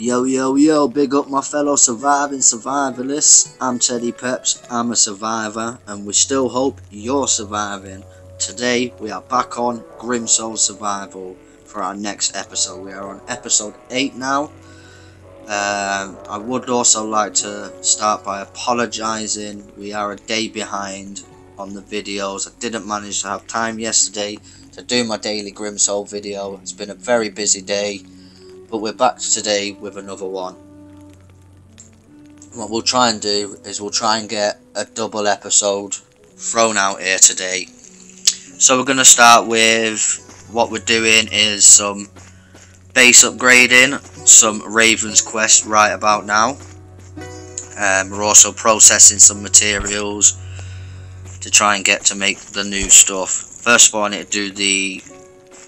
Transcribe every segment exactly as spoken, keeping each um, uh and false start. Yo, yo, yo, big up my fellow surviving survivalists. I'm Teddy Peps, I'm a survivor, and we still hope you're surviving. Today, we are back on Grim Soul Survival for our next episode. We are on episode eight now. Um, I would also like to start by apologising. We are a day behind on the videos. I didn't manage to have time yesterday to do my daily Grim Soul video. It's been a very busy day. But we're back today with another one. What we'll try and do is we'll try and get a double episode thrown out here today. So we're going to start with what we're doing is some base upgrading, some Raven's quest right about now. Um, we're also processing some materials to try and get to make the new stuff. First of all, I need to do the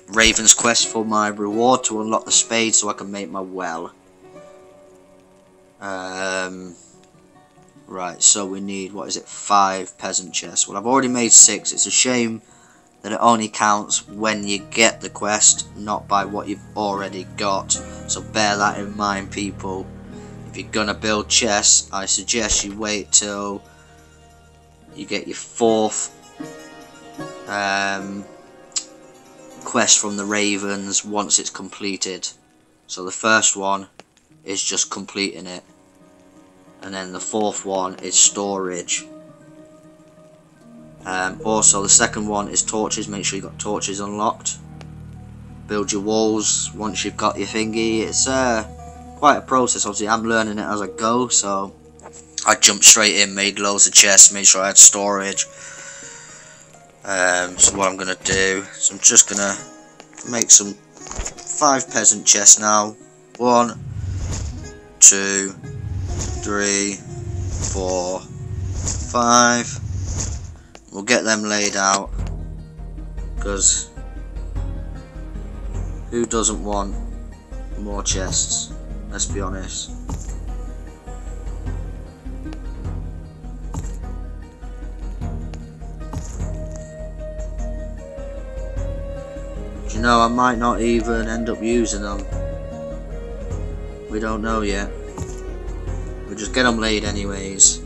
Raven's quest for my reward to unlock the spade so I can make my well. Um, right, so we need, what is it, five peasant chests. Well, I've already made six. It's a shame that it only counts when you get the quest, not by what you've already got. So bear that in mind, people. If you're going to build chests, I suggest you wait till you get your fourth Um... quest from the Ravens once it's completed. So the first one is just completing it, and then the fourth one is storage. Um, also the second one is torches. Make sure you got torches unlocked. Build your walls once you've got your thingy. It's uh, quite a process. Obviously I'm learning it as I go, so I jumped straight in, made loads of chests, made sure I had storage. Um, so what I'm going to do is I'm just going to make some five peasant chests now. One, two, three, four, five. We'll get them laid out, because who doesn't want more chests? Let's be honest. You know, I might not even end up using them. We don't know yet. We'll just get them laid anyways.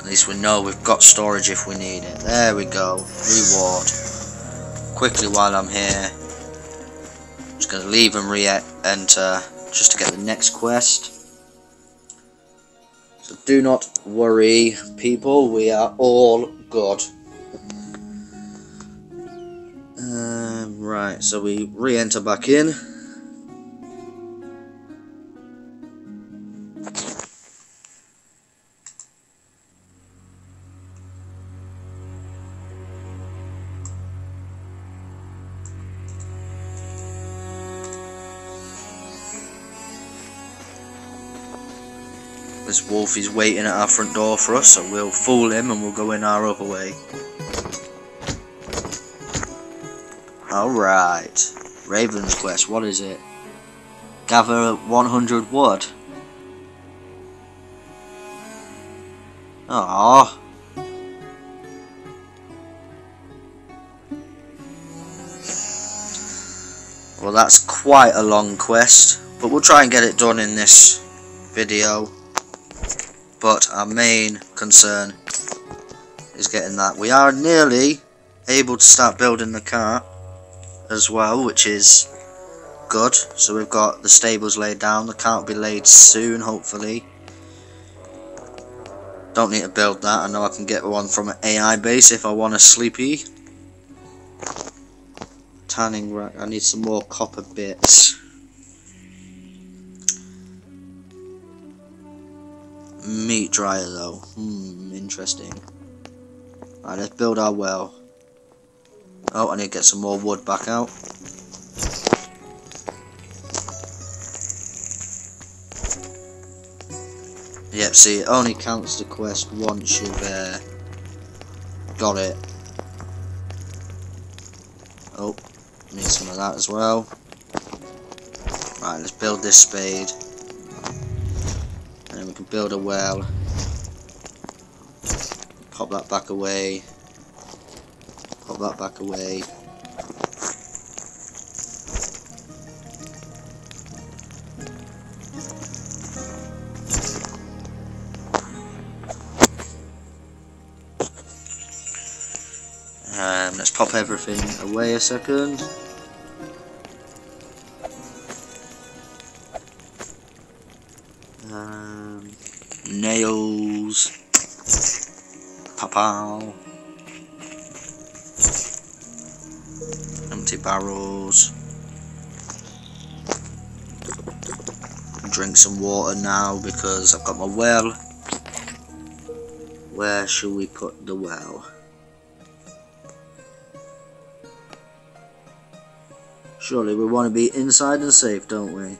At least we know we've got storage if we need it. There we go. Reward. Quickly while I'm here, I'm just going to leave and re-enter just to get the next quest. So do not worry, people, we are all good. Um, right, so we re-enter back in. This wolf is waiting at our front door for us, so we'll fool him and we'll go in our other way. Alright. Raven's quest, what is it? Gather one hundred wood. Aww. Well, that's quite a long quest, but we'll try and get it done in this video. But our main concern is getting that. We are nearly able to start building the car as well, which is good. So we've got the stables laid down. The car will be laid soon, hopefully. Don't need to build that. I know I can get one from an A I base if I want a sleepy. Tanning rack. I need some more copper bits. Meat dryer though, hmm, interesting. Alright, let's build our well. Oh, I need to get some more wood back out. Yep, see, it only counts the quest once you've uh, got it. Oh, need some of that as well. Alright, let's build this spade. We can build a well, pop that back away, pop that back away, just pop everything away a second. Um, nails. Papal. Empty barrels. Drink some water now because I've got my well. Where should we put the well? Surely we want to be inside and safe, don't we?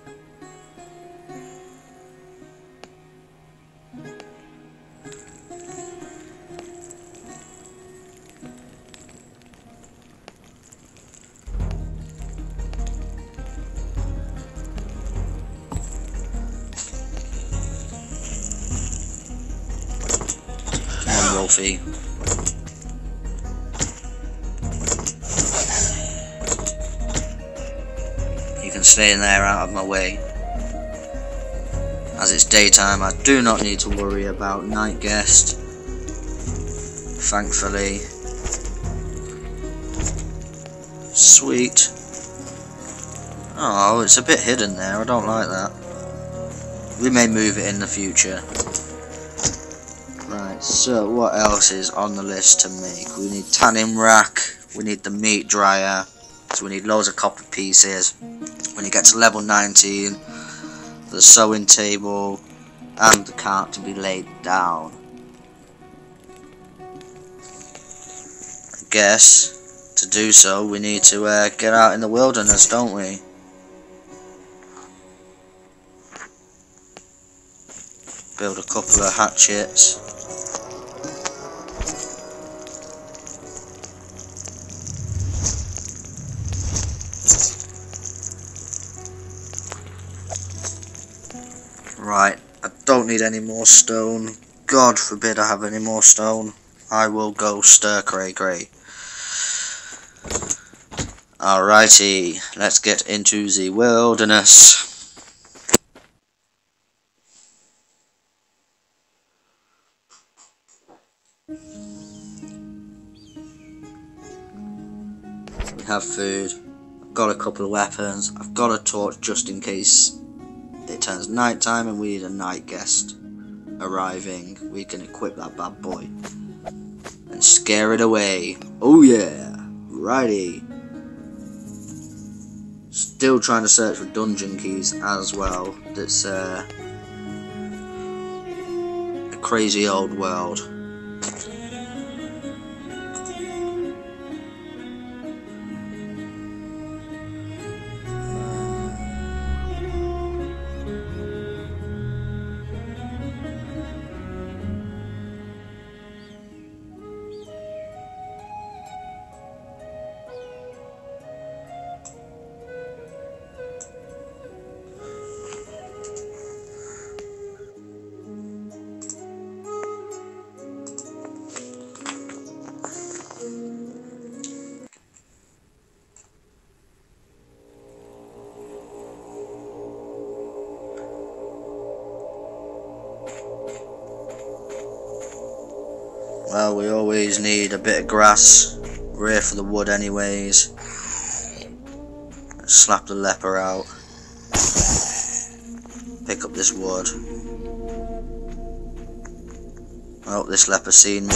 Wolfie. You can stay in there out of my way. As it's daytime, I do not need to worry about night guest. Thankfully. Sweet. Oh, it's a bit hidden there, I don't like that. We may move it in the future. So what else is on the list to make? We need tanning rack, we need the meat dryer, so we need loads of copper pieces. When you get to level nineteen, the sewing table and the cart to be laid down. I guess to do so we need to uh, get out in the wilderness, don't we? Build a couple of hatchets. Right, I don't need any more stone. God forbid I have any more stone. I will go stir cray cray. Alrighty, let's get into the wilderness. We have food. I've got a couple of weapons. I've got a torch just in case it turns night time and we need a night guest arriving. We can equip that bad boy and scare it away. Oh yeah, righty. Still trying to search for dungeon keys as well. That's uh, a crazy old world. Well, we always need a bit of grass. We're here for the wood anyways. Let's slap the leper out. Pick up this wood. Oh, this leper seen me.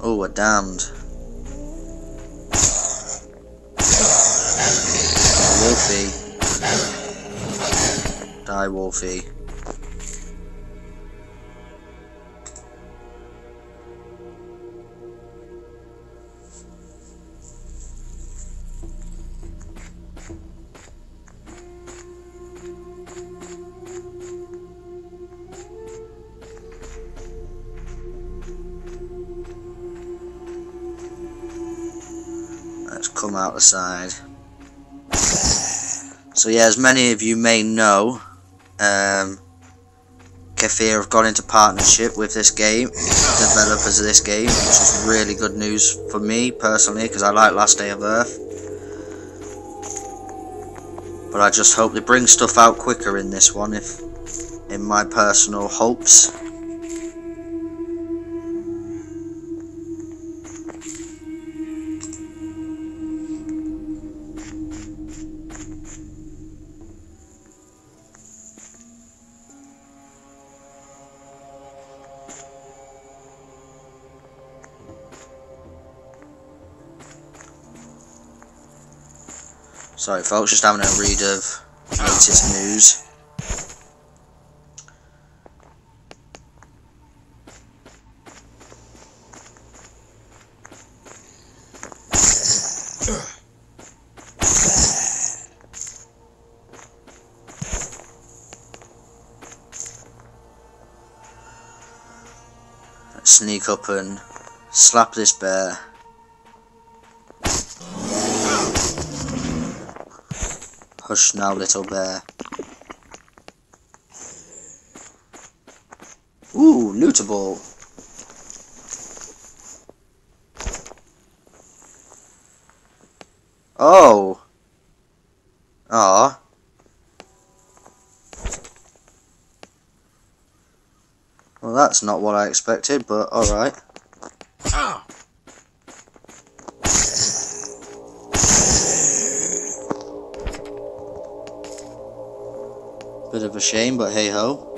Oh, we're damned. Wolfie. Die, Wolfie. Come out the side. So yeah, as many of you may know, um, Kefir have gone into partnership with this game, developers of this game, which is really good news for me personally because I like Last Day of Earth. But I just hope they bring stuff out quicker in this one, if in my personal hopes. Sorry folks, just having a read of latest news. Let's sneak up and slap this bear. Hush now, little bear. Ooh, lootable. Oh. Ah. Well, that's not what I expected, but alright. Ah. Bit of a shame, but hey ho.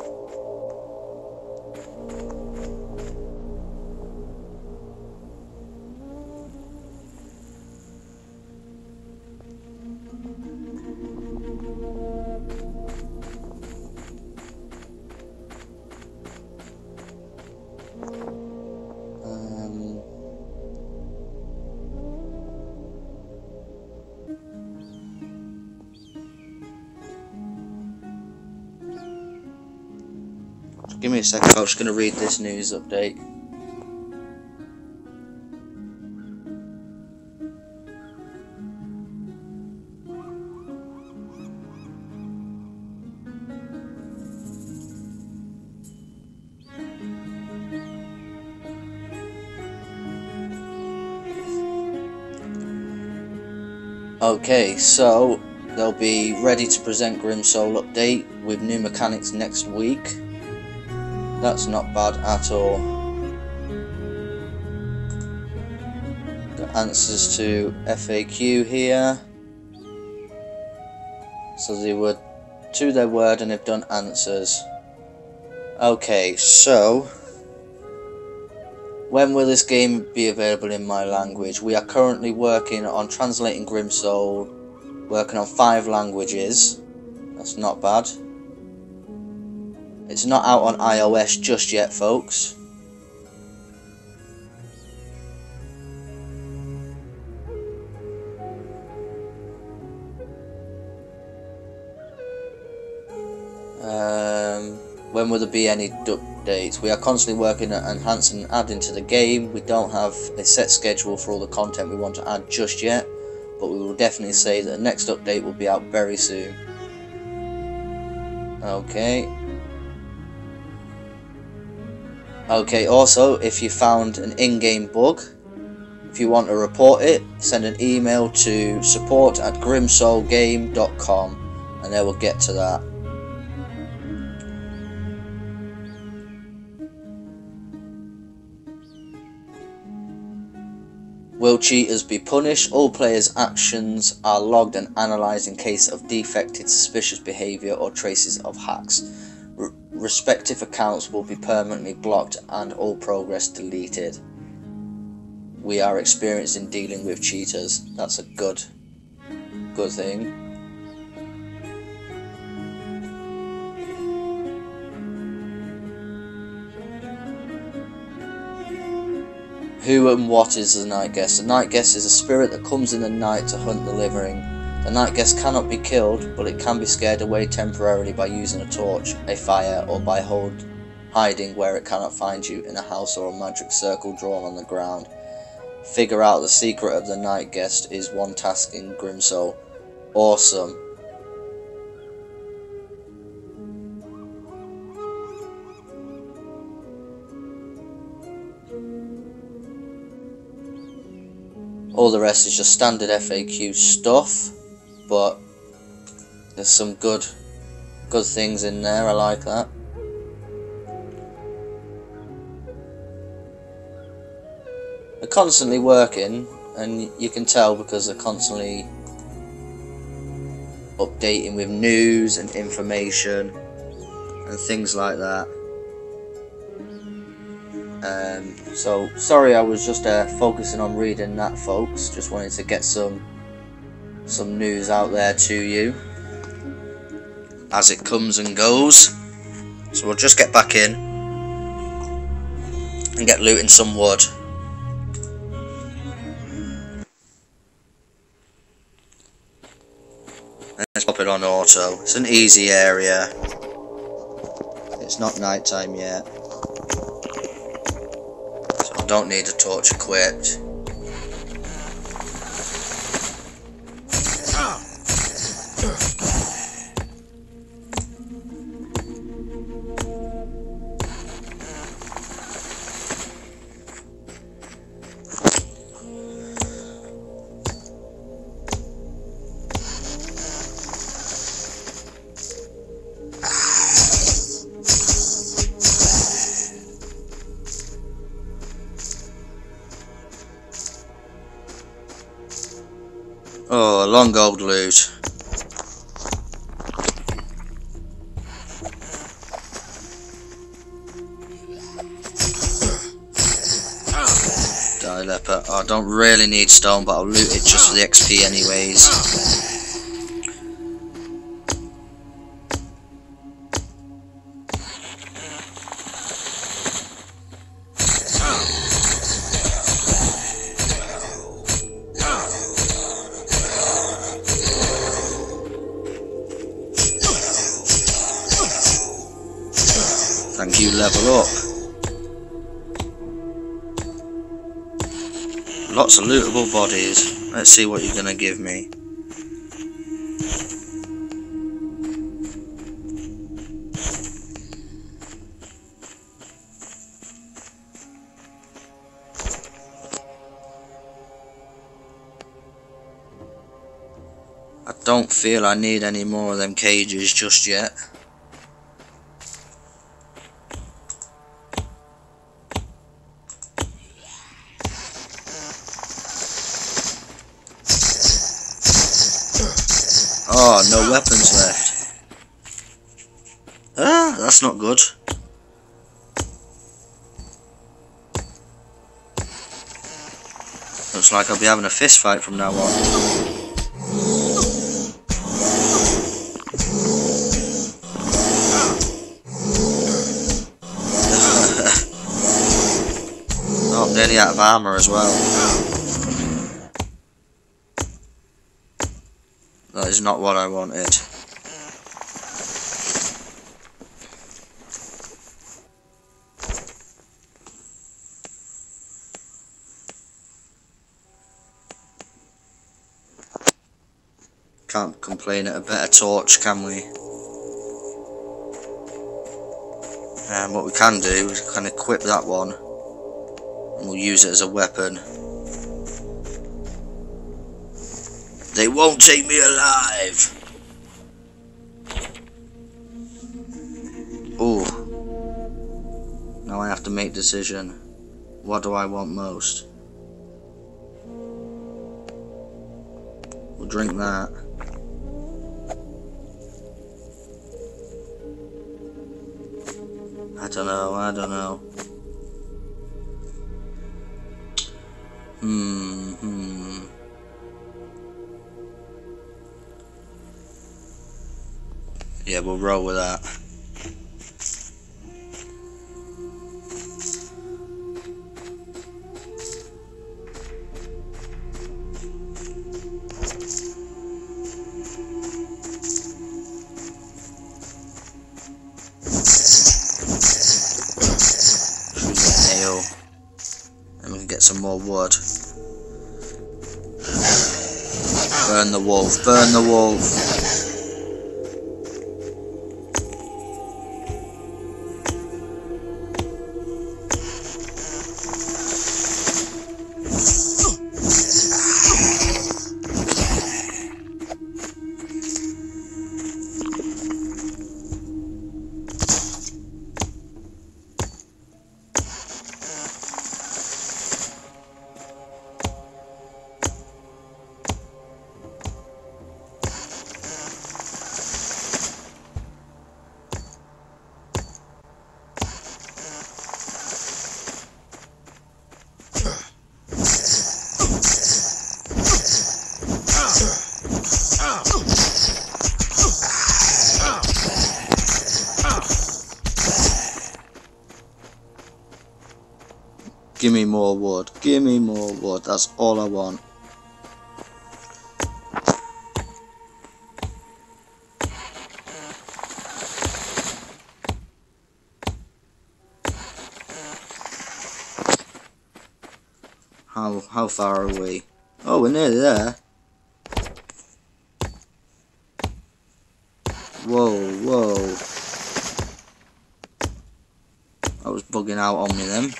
Um, give me a second, I'm just going to read this news update. Okay, so they'll be ready to present Grim Soul update with new mechanics next week. That's not bad at all. Got answers to F A Q here. So they were to their word and they've done answers. Okay, so when will this game be available in my language? We are currently working on translating Grim Soul, working on five languages. That's not bad. It's not out on i O S just yet, folks. Um, when will there be any updates? We are constantly working at enhancing and adding to the game. We don't have a set schedule for all the content we want to add just yet, but we will definitely say that the next update will be out very soon. Okay. Okay, also, if you found an in-game bug, if you want to report it, send an email to support at grim soul game dot com and they will get to that. Will cheaters be punished? All players' actions are logged and analysed in case of defected, suspicious behaviour or traces of hacks. Respective accounts will be permanently blocked and all progress deleted. We are experienced in dealing with cheaters. That's a good, good thing. Who and what is the Night Guest? The Night Guest is a spirit that comes in the night to hunt the living. The Night Guest cannot be killed, but it can be scared away temporarily by using a torch, a fire, or by hold, hiding where it cannot find you in a house or a magic circle drawn on the ground. Figure out the secret of the Night Guest is one task in Grim Soul. Awesome. All the rest is just standard F A Q stuff. But there's some good, good things in there. I like that. They're constantly working, and you can tell because they're constantly updating with news and information and things like that. Um, so sorry, I was just uh, focusing on reading that, folks. Just wanted to get some some news out there to you as it comes and goes. So we'll just get back in and get looting some wood. Let's pop it on auto. It's an easy area. It's not night time yet, so I don't need a torch equipped. Oh, long old loot. Die leper. Oh, I don't really need stone, but I'll loot it just for the X P anyways. Thank you, level up. Lots of lootable bodies. Let's see what you're gonna give me. I don't feel I need any more of them cages just yet. Oh, no weapons left. Ah, that's not good. Looks like I'll be having a fist fight from now on. Oh, I'm nearly out of armor as well. That is not what I wanted. Can't complain at a better torch, can we? And what we can do is we can equip that one and we'll use it as a weapon. They won't take me alive. Oh, now I have to make a decision. What do I want most? We'll drink that. I don't know, I don't know. Hmm, hmm. Yeah, we'll roll with that. Nail. And we can get some more wood. Burn the wolf, burn the wolf. more wood, give me more wood, that's all I want. How, how far are we? Oh, we're nearly there. Whoa, whoa. That was bugging out on me then.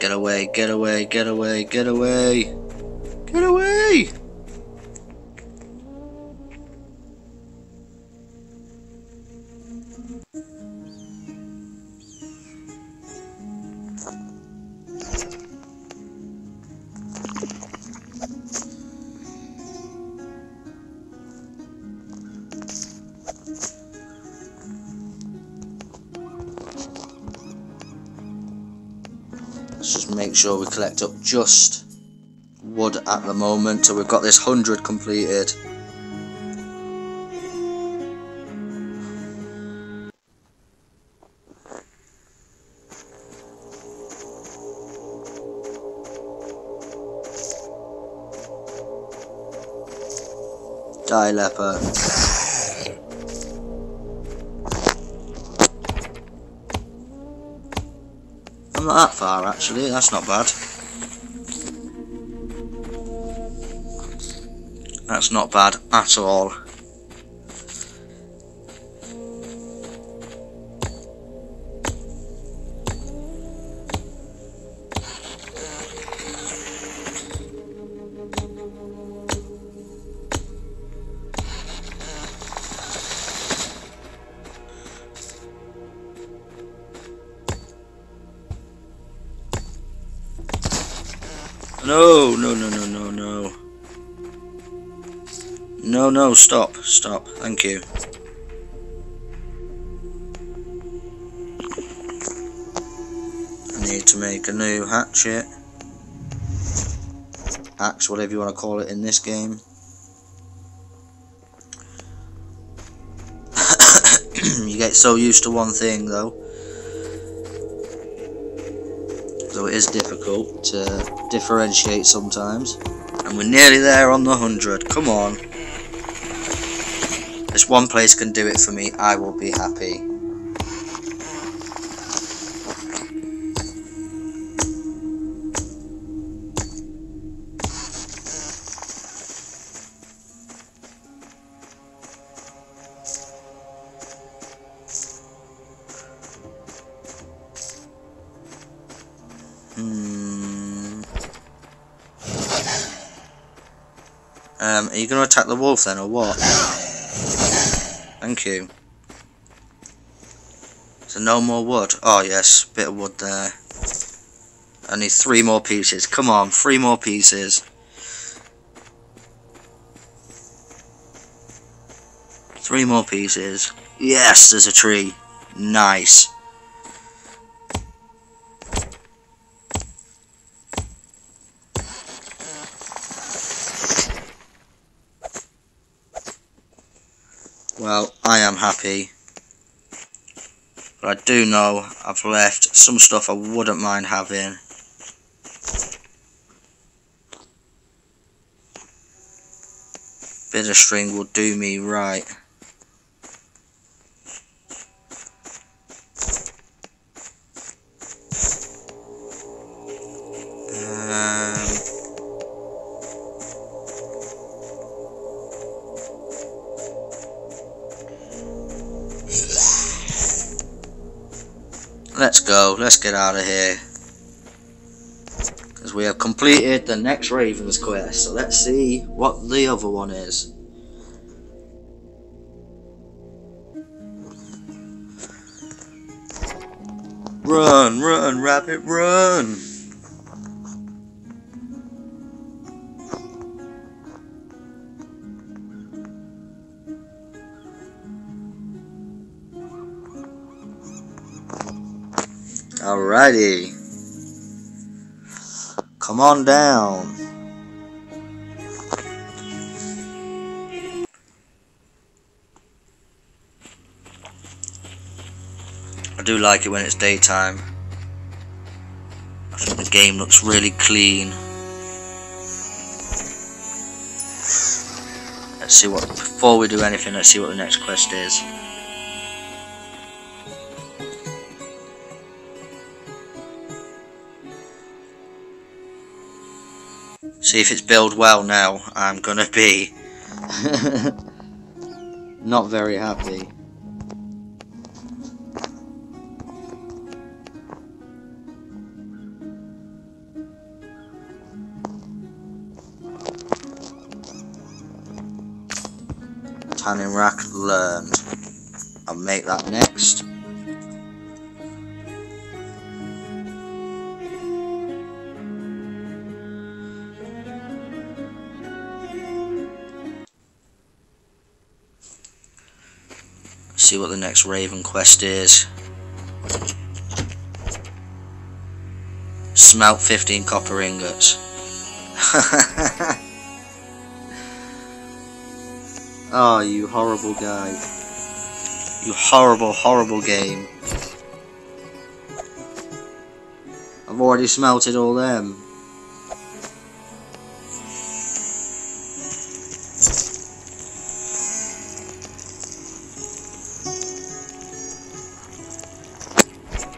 Get away, get away, get away, get away, get away! Let's just make sure we collect up just wood at the moment till we've got this hundred completed. Die, leopard. I'm not that far actually, that's not bad. That's not bad at all. No, no, no, no, no, no. No, no, stop, stop, thank you. I need to make a new hatchet. Axe, whatever you want to call it in this game. You get so used to one thing though. So it is difficult to differentiate sometimes. And we're nearly there on the hundred, come on. This one place can do it for me, I will be happy. Hmm. Um, are you going to attack the wolf then, or what? Thank you. So no more wood. Oh yes, bit of wood there. I need three more pieces. Come on, three more pieces. Three more pieces. Yes, there's a tree. Nice. Well, I am happy, but I do know I've left some stuff I wouldn't mind having. Bit of string will do me right. Let's go, let's get out of here. Because we have completed the next Raven's quest. So let's see what the other one is. Run, run, rabbit, run! Alrighty. Come on down. I do like it when it's daytime. I think the game looks really clean. Let's see what, before we do anything, let's see what the next quest is. See if it's built well now, I'm gonna be not very happy. Tanning rack learned. I'll make that next. See what the next Raven quest is. Smelt fifteen copper ingots. Oh, you horrible guy. You horrible, horrible game. I've already smelted all them.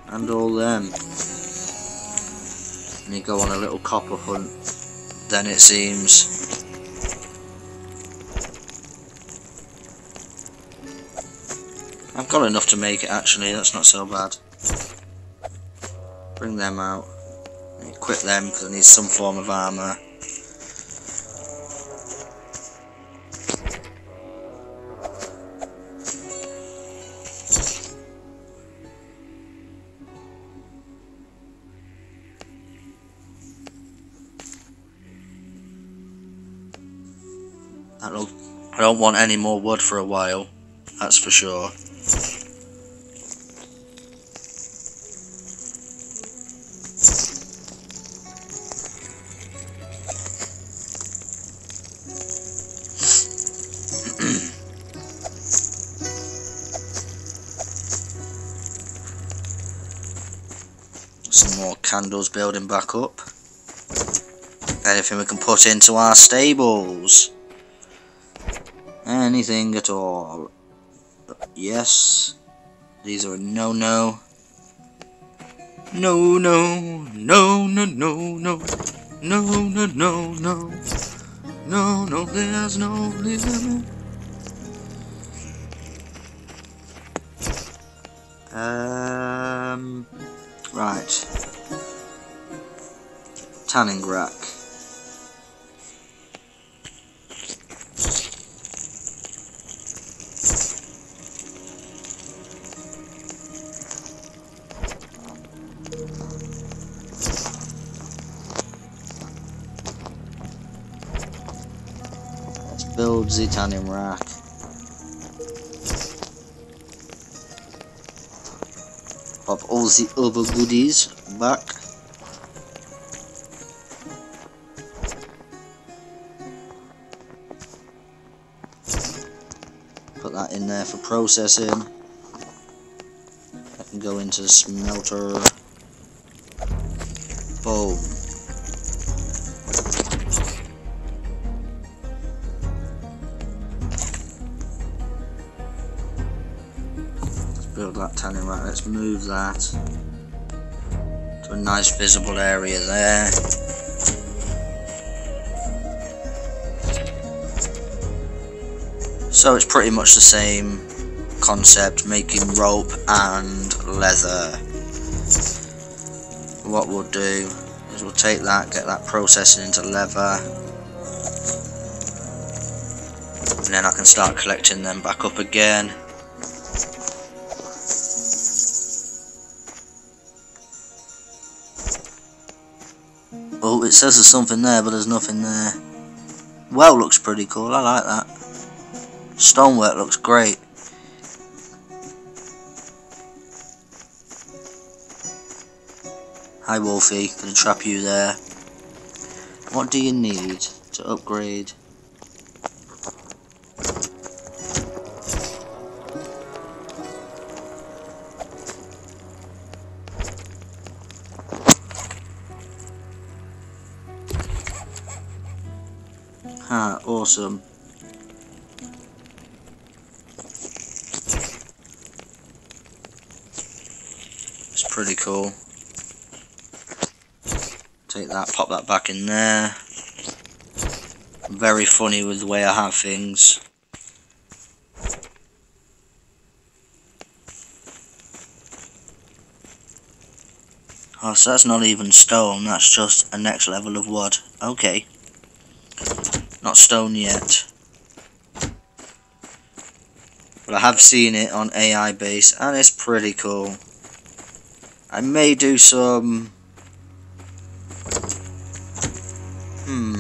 And all them. And you go on a little copper hunt. Then it seems... I've got enough to make it actually, that's not so bad. Bring them out. And equip them because I need some form of armour. That'll, I don't want any more wood for a while, that's for sure. Some more candles building back up. Anything we can put into our stables. Anything at all. Yes, these are a no no. No no no no no no no no no no no no there's no limit. Um right. Tanning rack. Build the tanning rack. Pop all the other goodies back. Put that in there for processing. That can go into the smelter. Boom. Build that tanning rack. Let's move that to a nice visible area there. So it's pretty much the same concept, making rope and leather. What we'll do is we'll take that, get that processing into leather, and then I can start collecting them back up again. Oh, it says there's something there, but there's nothing there. Well, looks pretty cool, I like that. Stonework looks great. Hi Wolfie, gonna trap you there. What do you need to upgrade? Ah, awesome. It's pretty cool. Take that, pop that back in there. I'm very funny with the way I have things. Oh, so that's not even stone, that's just a next level of wood. Okay. Not stone yet, but I have seen it on A I base and it's pretty cool. I may do some hmm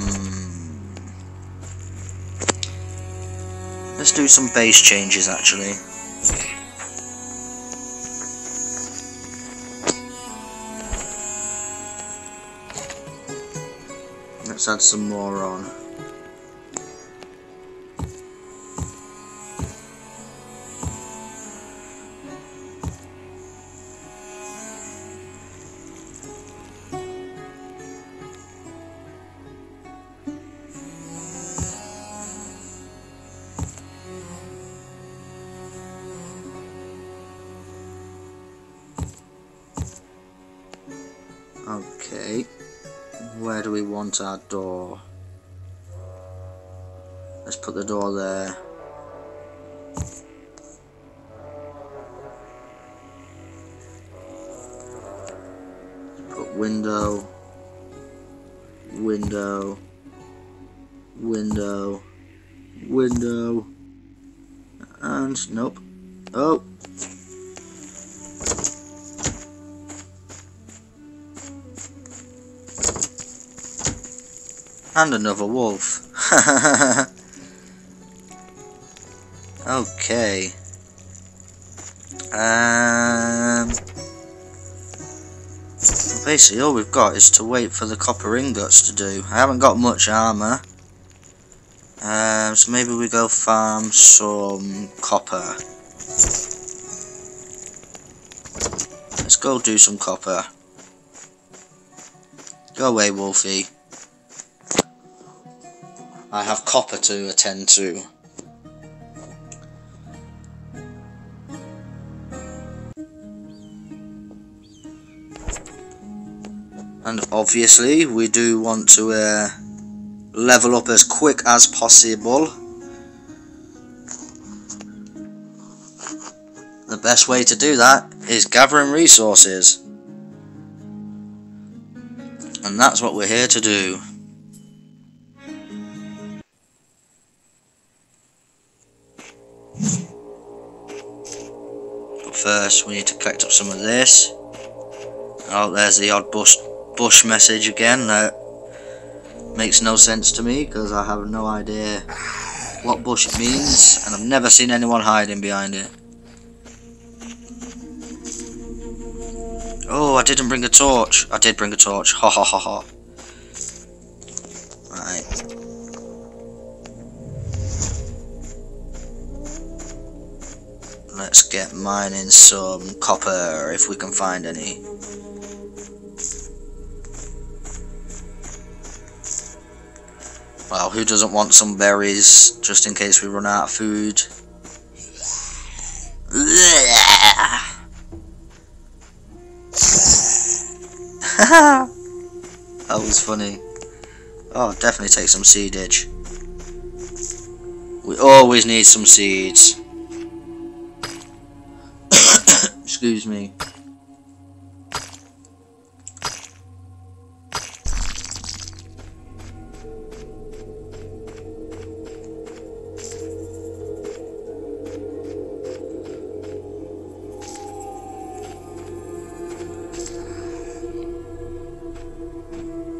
let's do some base changes actually. Let's add some more on. Okay, where do we want our door? Let's put the door there. Put window, window, window, window, and nope. Oh! And another wolf. Okay. Um. Basically, all we've got is to wait for the copper ingots to do. I haven't got much armor. Um. So maybe we go farm some copper. Let's go do some copper. Go away, Wolfie. I have copper to attend to. And obviously we do want to uh, level up as quick as possible. The best way to do that is gathering resources. And that's what we're here to do. First, we need to collect up some of this. Oh, there's the odd bush, bush message again. That makes no sense to me because I have no idea what bush it means, and I've never seen anyone hiding behind it. Oh, I didn't bring a torch. I did bring a torch. Ha ha ha ha. Right. Let's get mining some copper if we can find any. Well, who doesn't want some berries just in case we run out of food? That was funny. Oh, definitely take some seedage. We always need some seeds. Excuse me.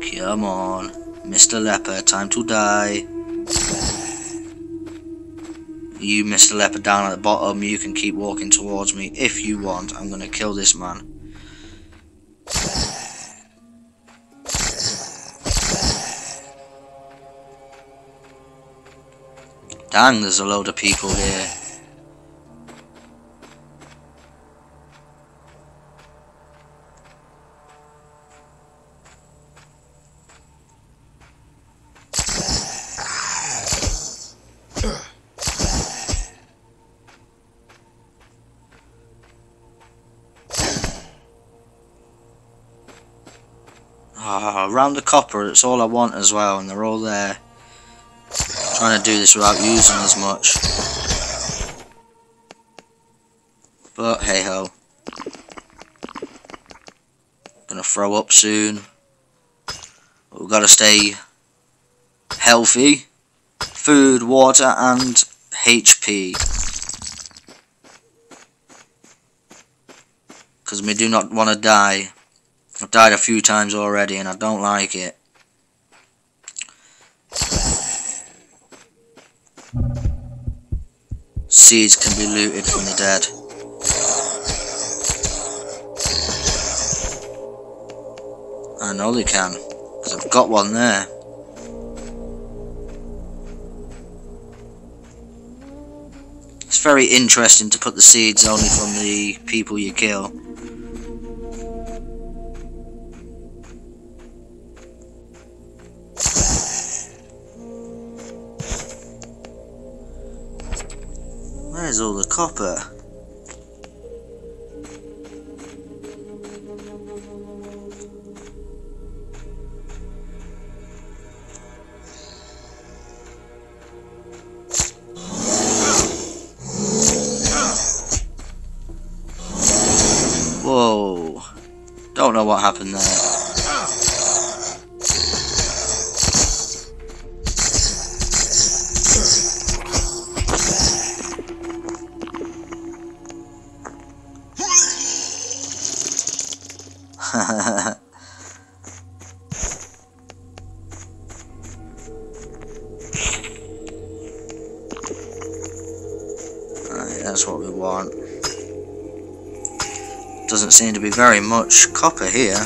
Come on, Mister Leopard, time to die. You, Mister Leopard, down at the bottom, you can keep walking towards me if you want. I'm gonna kill this man. Dang, there's a load of people here. Oh, round the copper, it's all I want as well, and they're all there. I'm trying to do this without using as much. But hey ho. Gonna throw up soon. We've gotta stay healthy. Food, water, and H P. Because we do not want to die. I've died a few times already and I don't like it. Seeds can be looted from the dead. I know they can, because I've got one there. It's very interesting to put the seeds only from the people you kill. Where's all the copper? Whoa. Don't know what happened there. That's what we want. Doesn't seem to be very much copper here,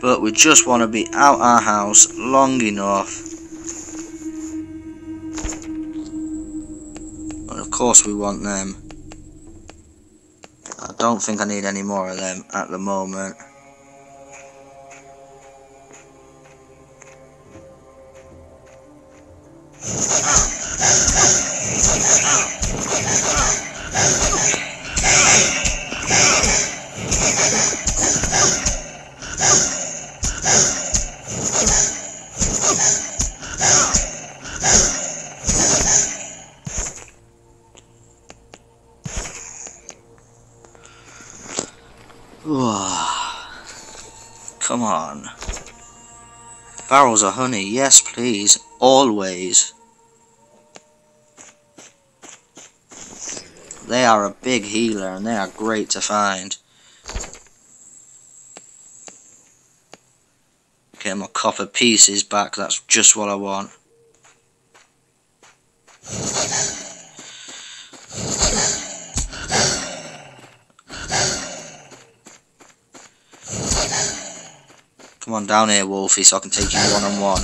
but we just want to be out our house long enough, and of course we want them. I don't think I need any more of them at the moment. Come on. Barrels of honey, yes please, always. They are a big healer and they are great to find. Get my copper pieces back, that's just what I want. Come on down here, Wolfie, so I can take you one on one.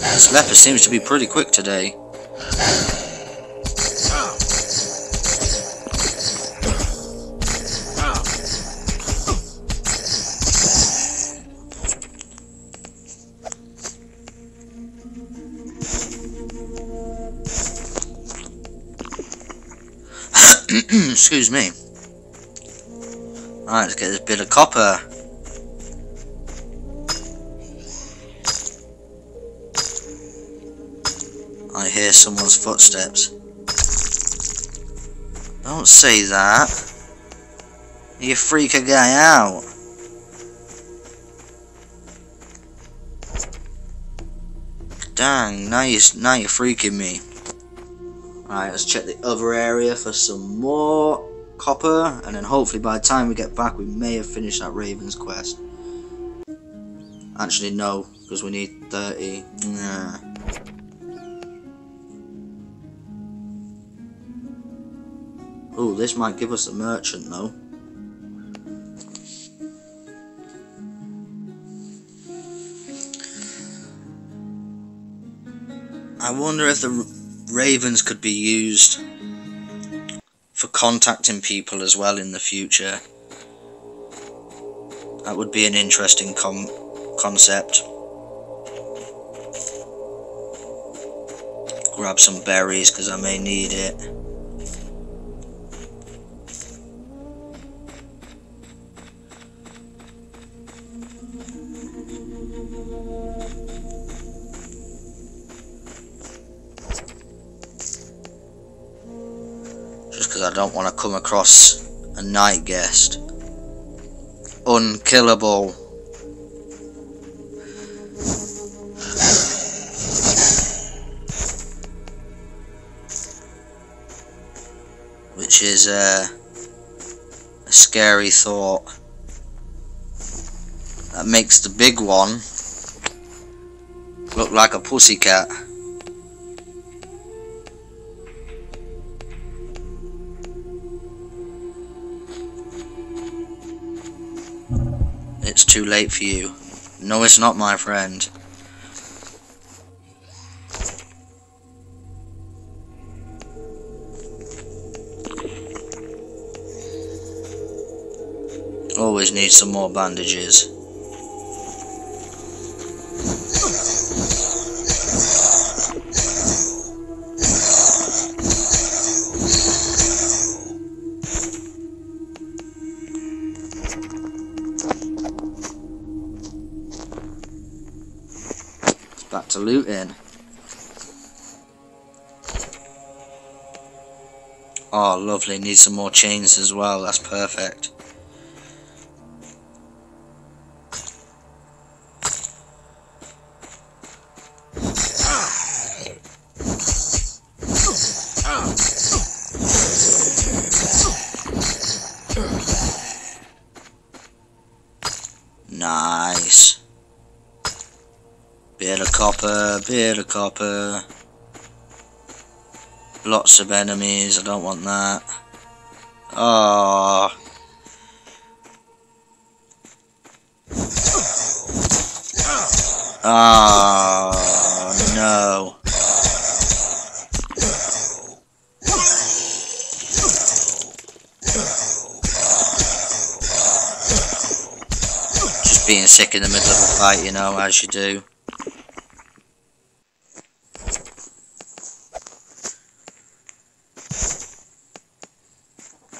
This leopard seems to be pretty quick today. Excuse me. Alright, let's get this bit of copper. I hear someone's footsteps. Don't say that. You freak a guy out. Dang, now you now you're freaking me. Alright, let's check the other area for some more copper, and then hopefully by the time we get back we may have finished that Raven's quest. Actually no, because we need thirty. Nah. Oh, this might give us a merchant though. I wonder if the ravens could be used for contacting people as well in the future. That would be an interesting com concept. Grab some berries because I may need it. Just because I don't want to come across a night guest. Unkillable. Which is uh, a scary thought. That makes the big one look like a pussycat. It's too late for you. No, it's not, my friend. Always need some more bandages. It's back to looting. Oh, lovely. Need some more chains as well. That's perfect. Nice. Bit of copper, bit of copper. Lots of enemies, I don't want that. Oh. Oh, no. Being sick in the middle of a fight, you know, as you do.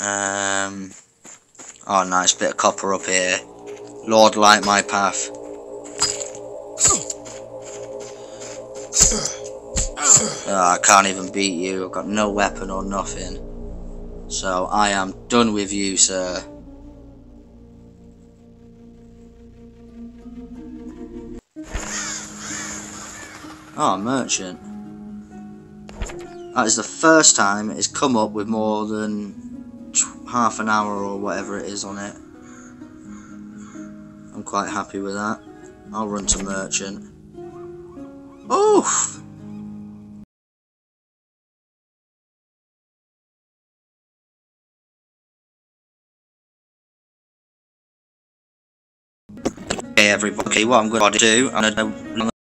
Um, oh, nice bit of copper up here. Lord, light my path. Oh, I can't even beat you. I've got no weapon or nothing. So I am done with you, sir. Oh, merchant. That is the first time it's come up with more than half an hour or whatever it is on it. I'm quite happy with that. I'll run to merchant. Oof! Hey everybody, what I'm going to do, I'm going to